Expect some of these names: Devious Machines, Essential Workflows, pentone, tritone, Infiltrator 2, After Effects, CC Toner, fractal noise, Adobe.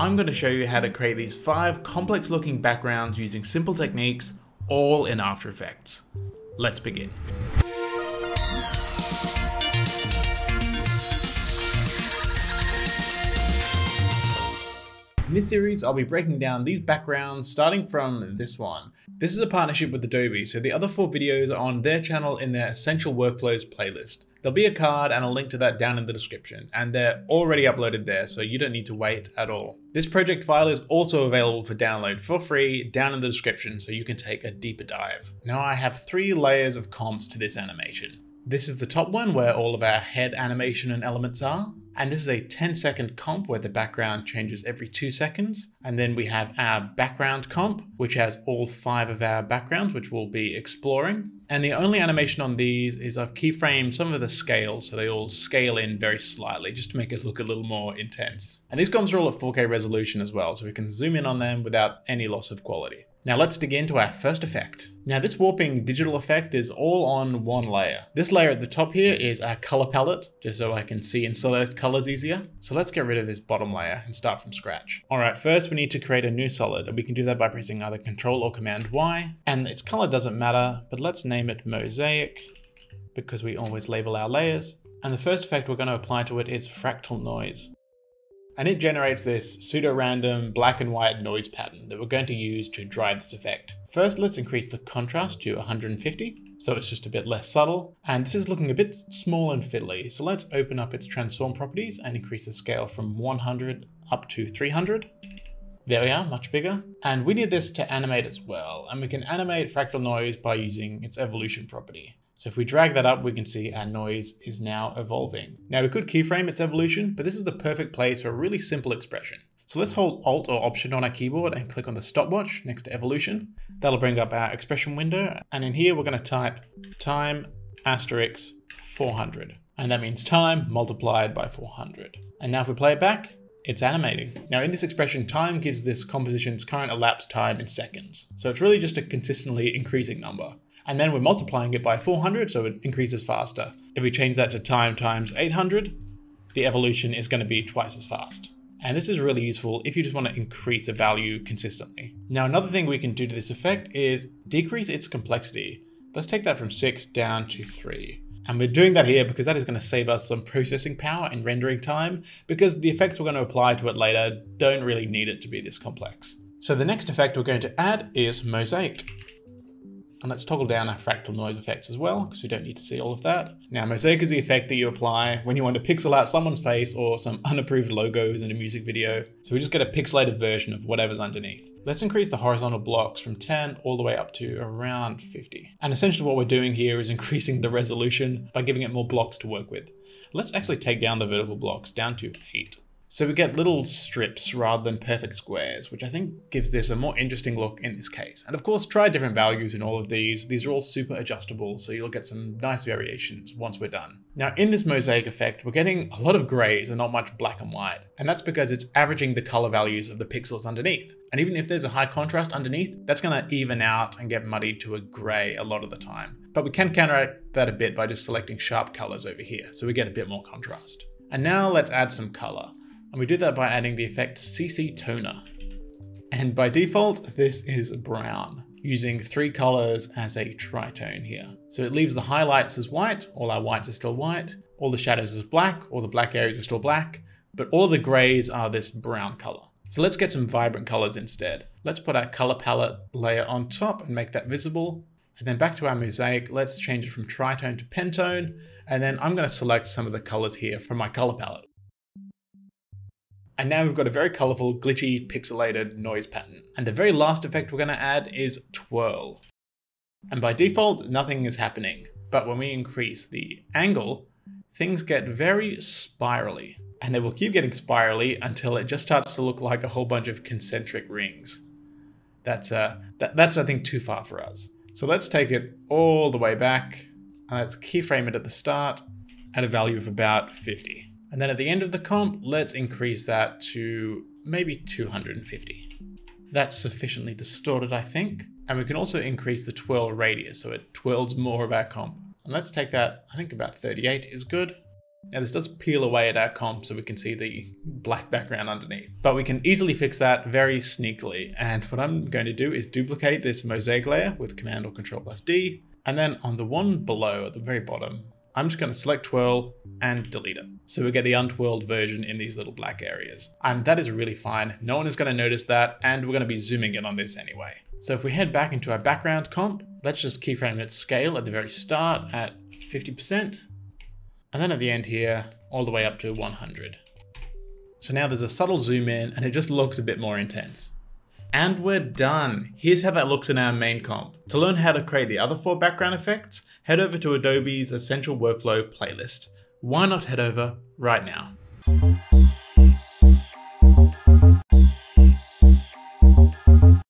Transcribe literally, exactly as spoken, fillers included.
I'm going to show you how to create these five complex looking backgrounds using simple techniques, all in After Effects. Let's begin. In this series, I'll be breaking down these backgrounds starting from this one. This is a partnership with Adobe, so the other four videos are on their channel in their Essential Workflows playlist. There'll be a card and a link to that down in the description, and they're already uploaded there, so you don't need to wait at all. This project file is also available for download for free down in the description, so you can take a deeper dive. Now I have three layers of comps to this animation. This is the top one where all of our head animation and elements are. And this is a ten second comp where the background changes every two seconds. And then we have our background comp, which has all five of our backgrounds, which we'll be exploring. And the only animation on these is I've keyframed some of the scales, so they all scale in very slightly just to make it look a little more intense. And these comps are all at four K resolution as well, so we can zoom in on them without any loss of quality. Now let's dig into our first effect. Now this warping digital effect is all on one layer. This layer at the top here is our color palette, just so I can see and select colors easier. So let's get rid of this bottom layer and start from scratch. All right, first we need to create a new solid, and we can do that by pressing either Control or Command Y, and its color doesn't matter, but let's name it Mosaic because we always label our layers. And the first effect we're going to apply to it is Fractal Noise. And it generates this pseudo-random black and white noise pattern that we're going to use to drive this effect. First, let's increase the contrast to one hundred fifty, so it's just a bit less subtle. And this is looking a bit small and fiddly, so let's open up its transform properties and increase the scale from one hundred up to three hundred. There we are, much bigger. And we need this to animate as well. And we can animate fractal noise by using its evolution property. So if we drag that up, we can see our noise is now evolving. Now we could keyframe its evolution, but this is the perfect place for a really simple expression. So let's hold Alt or Option on our keyboard and click on the stopwatch next to evolution. That'll bring up our expression window. And in here, we're gonna type time asterisk four hundred. And that means time multiplied by four hundred. And now if we play it back, it's animating. Now in this expression, time gives this composition's current elapsed time in seconds. So it's really just a consistently increasing number. And then we're multiplying it by four hundred, so it increases faster. If we change that to time times eight hundred, the evolution is going to be twice as fast. And this is really useful if you just want to increase a value consistently. Now, another thing we can do to this effect is decrease its complexity. Let's take that from six down to three. And we're doing that here because that is going to save us some processing power and rendering time, because the effects we're going to apply to it later don't really need it to be this complex. So the next effect we're going to add is Mosaic. And let's toggle down our fractal noise effects as well, because we don't need to see all of that. Now, Mosaic is the effect that you apply when you want to pixel out someone's face or some unapproved logos in a music video. So we just get a pixelated version of whatever's underneath. Let's increase the horizontal blocks from ten all the way up to around fifty. And essentially what we're doing here is increasing the resolution by giving it more blocks to work with. Let's actually take down the vertical blocks down to eight. So we get little strips rather than perfect squares, which I think gives this a more interesting look in this case. And of course, try different values in all of these. These are all super adjustable, so you'll get some nice variations once we're done. Now in this mosaic effect, we're getting a lot of grays and not much black and white. And that's because it's averaging the color values of the pixels underneath. And even if there's a high contrast underneath, that's gonna even out and get muddied to a gray a lot of the time. But we can counteract that a bit by just selecting sharp colors over here, so we get a bit more contrast. And now let's add some color. And we do that by adding the effect C C Toner. And by default, this is brown, using three colors as a tritone here. So it leaves the highlights as white, all our whites are still white, all the shadows as black, all the black areas are still black, but all the grays are this brown color. So let's get some vibrant colors instead. Let's put our color palette layer on top and make that visible. And then back to our mosaic, let's change it from tritone to pentone. And then I'm gonna select some of the colors here from my color palette. And now we've got a very colorful, glitchy, pixelated noise pattern. And the very last effect we're gonna add is twirl. And by default, nothing is happening. But when we increase the angle, things get very spirally. And they will keep getting spirally until it just starts to look like a whole bunch of concentric rings. That's, uh, that, that's I think, too far for us. So let's take it all the way back. And let's keyframe it at the start at a value of about fifty. And then at the end of the comp, let's increase that to maybe two hundred fifty. That's sufficiently distorted, I think. And we can also increase the twirl radius, so it twirls more of our comp. And let's take that, I think about thirty-eight is good. Now this does peel away at our comp so we can see the black background underneath, but we can easily fix that very sneakily. And what I'm going to do is duplicate this mosaic layer with Command or Control plus D. And then on the one below at the very bottom, I'm just going to select twirl and delete it. So we get the untwirled version in these little black areas. And that is really fine. No one is going to notice that. And we're going to be zooming in on this anyway. So if we head back into our background comp, let's just keyframe its scale at the very start at fifty percent. And then at the end here, all the way up to one hundred. So now there's a subtle zoom in and it just looks a bit more intense. And we're done. Here's how that looks in our main comp. To learn how to create the other four background effects, head over to Adobe's Essential Workflow playlist. Why not head over right now?